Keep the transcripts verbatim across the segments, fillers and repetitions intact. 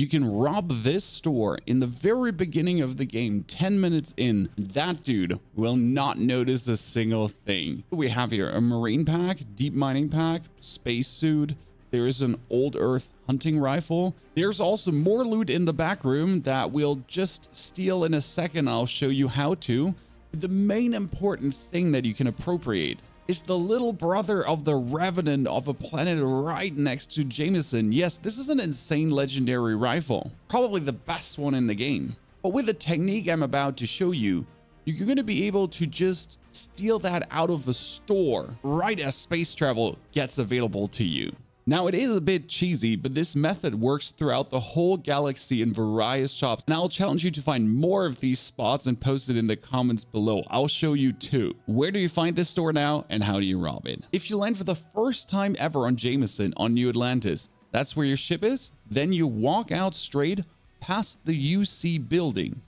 You can rob this store in the very beginning of the game, ten minutes in. That dude will not notice a single thing. We have here a marine pack, deep mining pack, space suit. There is an old earth hunting rifle. There's also more loot in the back room that we'll just steal in a second. I'll show you how to. The main important thing that you can appropriate is the little brother of the Revenant of a planet right next to Jameson. Yes, this is an insane legendary rifle, probably the best one in the game. But with the technique I'm about to show you, you're going to be able to just steal that out of a store right as space travel gets available to you. Now, it is a bit cheesy, but this method works throughout the whole galaxy in various shops, and I'll challenge you to find more of these spots and post it in the comments below. I'll show you too. Where do you find this store now, and how do you rob it? If you land for the first time ever on Jameson on New Atlantis, that's where your ship is. Then you walk out straight past the U C building,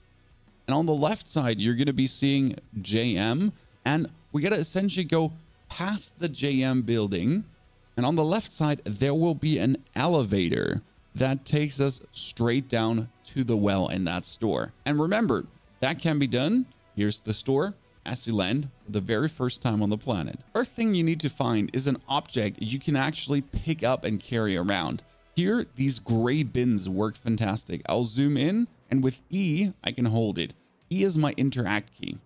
and on the left side, you're going to be seeing J M, and we got to essentially go past the J M building. And on the left side, there will be an elevator that takes us straight down to the well in that store. And remember, that can be done. Here's the store as you land for the very first time on the planet. First thing you need to find is an object you can actually pick up and carry around. Here, these gray bins work fantastic. I'll zoom in, and with E, I can hold it. E is my interact key.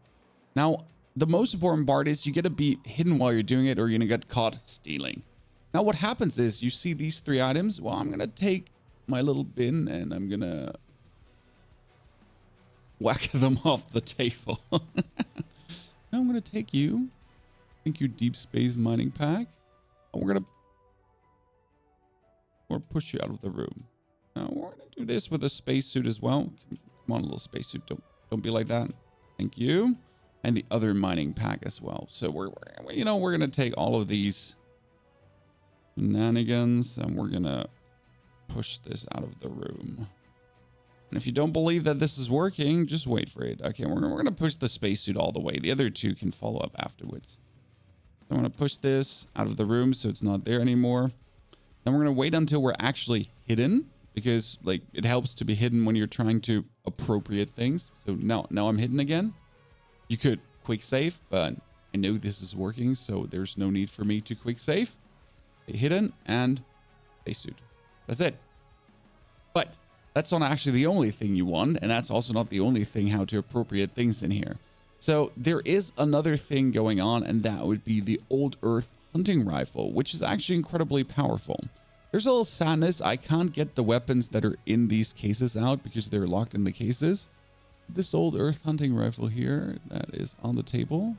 Now, the most important part is you gotta be hidden while you're doing it, or you're gonna get caught stealing. Now what happens is you see these three items. Well, I'm going to take my little bin and I'm going to whack them off the table. Now I'm going to take you. Thank you, Deep Space Mining Pack. And we're going to or push you out of the room. Now we're going to do this with a spacesuit as well. Come on, a little spacesuit. Don't don't be like that. Thank you. And the other mining pack as well. So we're, we're you know, we're going to take all of these shenanigans, and we're gonna push this out of the room. And if you don't believe that this is working, just wait for it. Okay, we're, we're gonna push the spacesuit all the way. The other two can follow up afterwards. I'm gonna push this out of the room so it's not there anymore. Then we're gonna wait until we're actually hidden, because like it helps to be hidden when you're trying to appropriate things. So now, now I'm hidden again. You could quick save, but I know this is working, so there's no need for me to quick save. Hidden and spacesuit. That's it. But that's not actually the only thing you want, and that's also not the only thing how to appropriate things in here. So there is another thing going on, and that would be the old earth hunting rifle, which is actually incredibly powerful. There's a little sadness. I can't get the weapons that are in these cases out because they're locked in the cases. This old earth hunting rifle here that is on the table,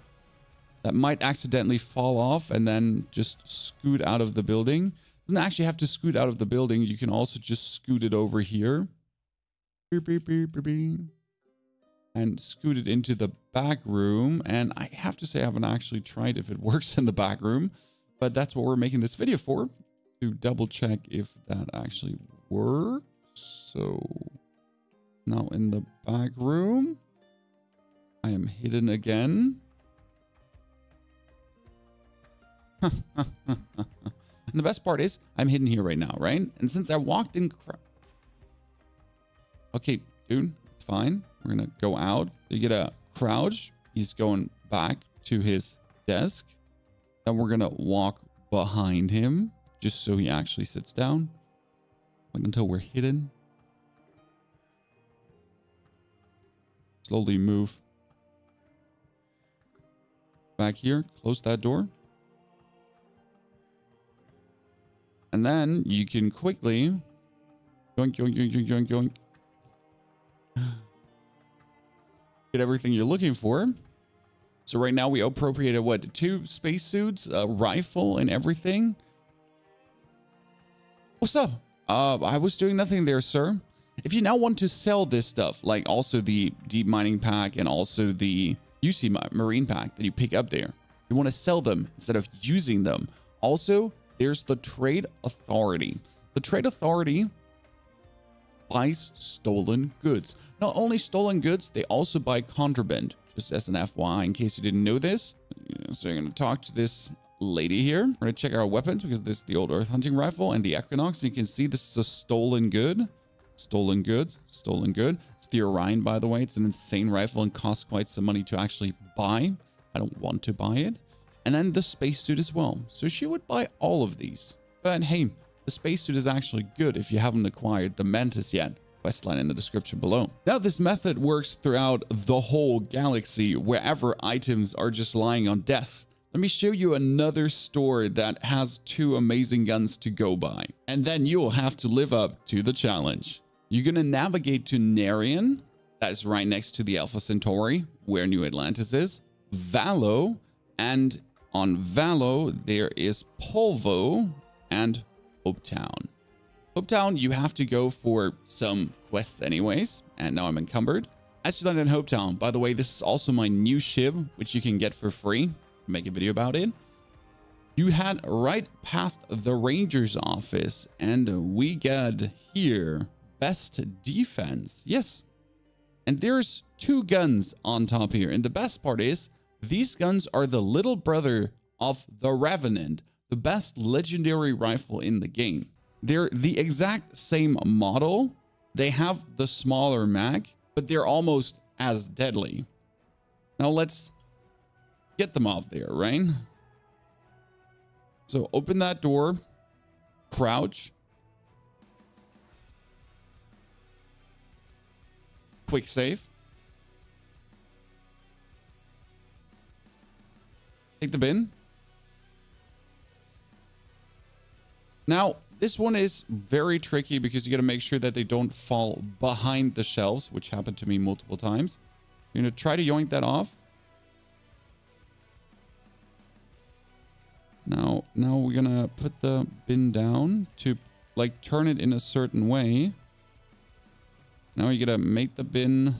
that might accidentally fall off and then just scoot out of the building. Doesn't actually have to scoot out of the building. You can also just scoot it over here. And scoot it into the back room. And I have to say I haven't actually tried if it works in the back room. But that's what we're making this video for. To double check if that actually works. So now in the back room, I am hidden again. And the best part is I'm hidden here right now, right? And since I walked in, okay, dude, it's fine. We're gonna go out. You get a crouch. He's going back to his desk. Then we're gonna walk behind him just so he actually sits down. Wait until we're hidden. Slowly move back here. Close that door. And then you can quickly yoink, yoink, yoink, yoink, yoink, yoink. Get everything you're looking for. So right now we appropriated what? Two spacesuits, a rifle, and everything. What's up? Uh, I was doing nothing there, sir. If you now want to sell this stuff, like also the deep mining pack and also the U C marine pack that you pick up there, you want to sell them instead of using them. Also, there's the Trade Authority. The Trade Authority buys stolen goods. Not only stolen goods, they also buy contraband. Just as an F Y I, in case you didn't know this. So you're going to talk to this lady here. We're going to check our weapons because this is the old earth hunting rifle and the Equinox. You can see this is a stolen good. Stolen goods, stolen good. It's the Orion, by the way. It's an insane rifle and costs quite some money to actually buy. I don't want to buy it. And then the spacesuit as well. So she would buy all of these. But hey, the spacesuit is actually good if you haven't acquired the Mantis yet. Questline in the description below. Now, this method works throughout the whole galaxy, wherever items are just lying on desks. Let me show you another store that has two amazing guns to go by. And then you'll have to live up to the challenge. You're going to navigate to Narian, that is right next to the Alpha Centauri, where New Atlantis is, Valo, and on Valo, there is Polvo and Hopetown. Hopetown, you have to go for some quests anyways, and now I'm encumbered. As you land in Hopetown, by the way, this is also my new ship, which you can get for free. Make a video about it. You head right past the Ranger's office, and we get here... best defense, yes, and there's two guns on top here, and the best part is these guns are the little brother of the Revenant, the best legendary rifle in the game. They're the exact same model, they have the smaller mag, but they're almost as deadly. Now let's get them off there, right? So open that door, crouch. Quick save. Take the bin. Now, this one is very tricky because you got to make sure that they don't fall behind the shelves, which happened to me multiple times. You're going to try to yoink that off. Now, now we're going to put the bin down to like turn it in a certain way. Now you gotta make the bin.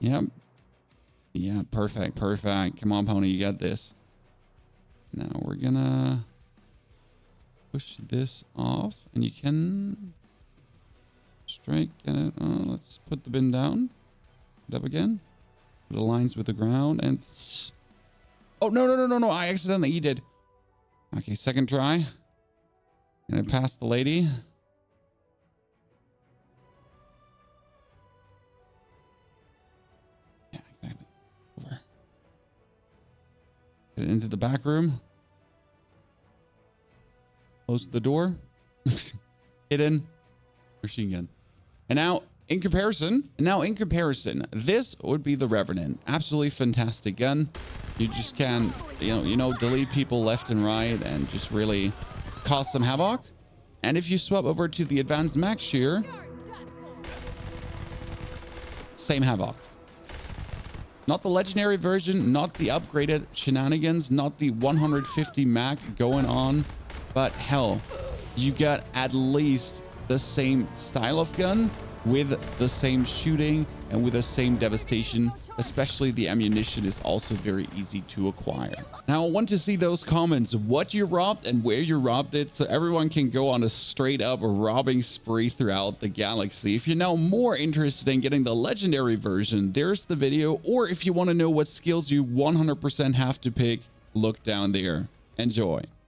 Yep. Yeah, perfect, perfect. Come on, pony, you got this. Now we're gonna push this off, and you can straight get it. Oh, let's put the bin down. Put it up again. It aligns with the ground, and oh no no no no no! I accidentally eat it. Okay, second try. And I passed the lady. Get into the back room. Close the door. Hidden. Machine gun. And now, in comparison, now in comparison, this would be the Revenant. Absolutely fantastic gun. You just can, you know, you know, delete people left and right and just really cause some havoc. And if you swap over to the Advanced Max Shear, same havoc. Not the legendary version, not the upgraded shenanigans, not the one hundred fifty Mac going on, but hell, you got at least the same style of gun with the same shooting and with the same devastation, especially the ammunition is also very easy to acquire. Now I want to see those comments, what you robbed and where you robbed it, so everyone can go on a straight up robbing spree throughout the galaxy. If you're now more interested in getting the legendary version, there's the video, or if you want to know what skills you one hundred percent have to pick, look down there. Enjoy.